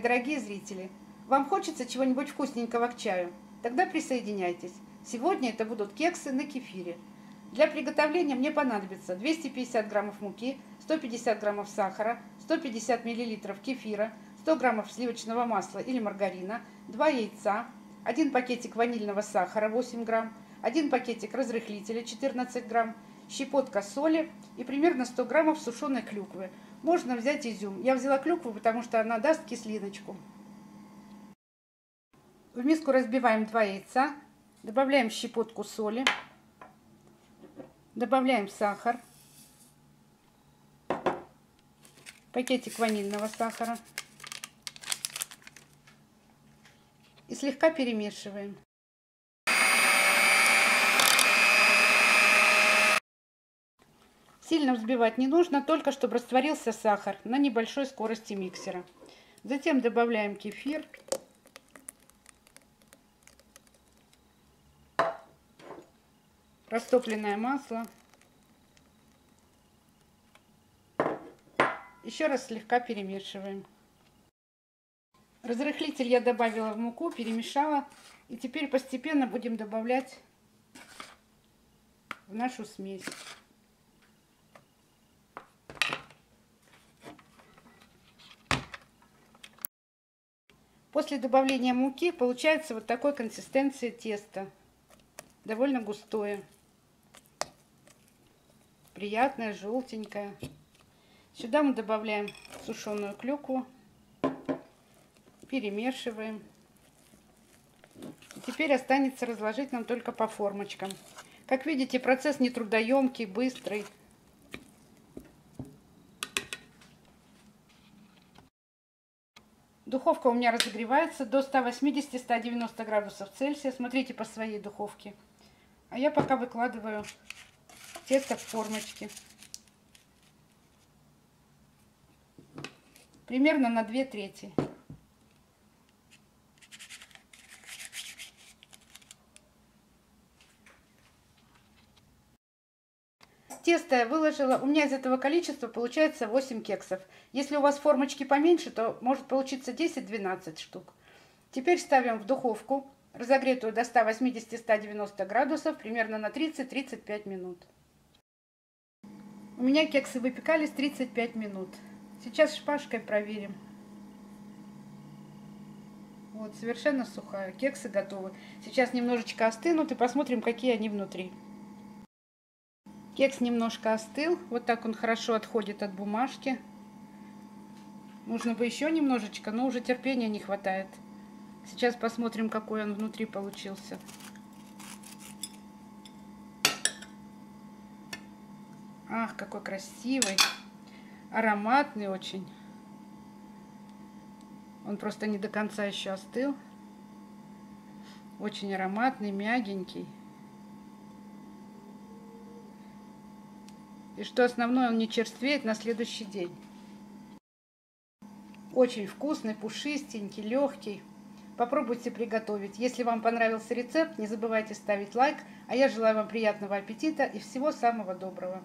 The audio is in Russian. дорогие зрители, вам хочется чего-нибудь вкусненького к чаю? Тогда присоединяйтесь. Сегодня это будут кексы на кефире. Для приготовления мне понадобится 250 граммов муки, 150 граммов сахара, 150 миллилитров кефира, 100 граммов сливочного масла или маргарина, 2 яйца, 1 пакетик ванильного сахара 8 грамм, 1 пакетик разрыхлителя 14 грамм, щепотка соли и примерно 100 граммов сушеной клюквы. Можно взять изюм. Я взяла клюкву, потому что она даст кислиночку. В миску разбиваем 2 яйца, добавляем щепотку соли, добавляем сахар, пакетик ванильного сахара и слегка перемешиваем. Сильно взбивать не нужно, только чтобы растворился сахар на небольшой скорости миксера. Затем добавляем кефир. Растопленное масло. Еще раз слегка перемешиваем. Разрыхлитель я добавила в муку, перемешала. И теперь постепенно будем добавлять в нашу смесь. После добавления муки получается вот такой консистенции тесто. Довольно густое. Приятное, желтенькое. Сюда мы добавляем сушеную клюкву. Перемешиваем. И теперь останется разложить нам только по формочкам. Как видите, процесс нетрудоемкий, быстрый. Духовка у меня разогревается до 180-190 градусов Цельсия. Смотрите по своей духовке. А я пока выкладываю тесто в формочки. Примерно на 2/3. Тесто я выложила. У меня из этого количества получается 8 кексов. Если у вас формочки поменьше, то может получиться 10-12 штук. Теперь ставим в духовку, разогретую до 180-190 градусов, примерно на 30-35 минут. У меня кексы выпекались 35 минут. Сейчас шпажкой проверим. Вот, совершенно сухая. Кексы готовы. Сейчас немножечко остынут и посмотрим, какие они внутри. Кекс немножко остыл, вот так он хорошо отходит от бумажки. Нужно бы еще немножечко, но уже терпения не хватает. Сейчас посмотрим, какой он внутри получился. Ах, какой красивый, ароматный очень. Он просто не до конца еще остыл. Очень ароматный, мягенький. И что основное, он не черствеет на следующий день. Очень вкусный, пушистенький, легкий. Попробуйте приготовить. Если вам понравился рецепт, не забывайте ставить лайк. А я желаю вам приятного аппетита и всего самого доброго.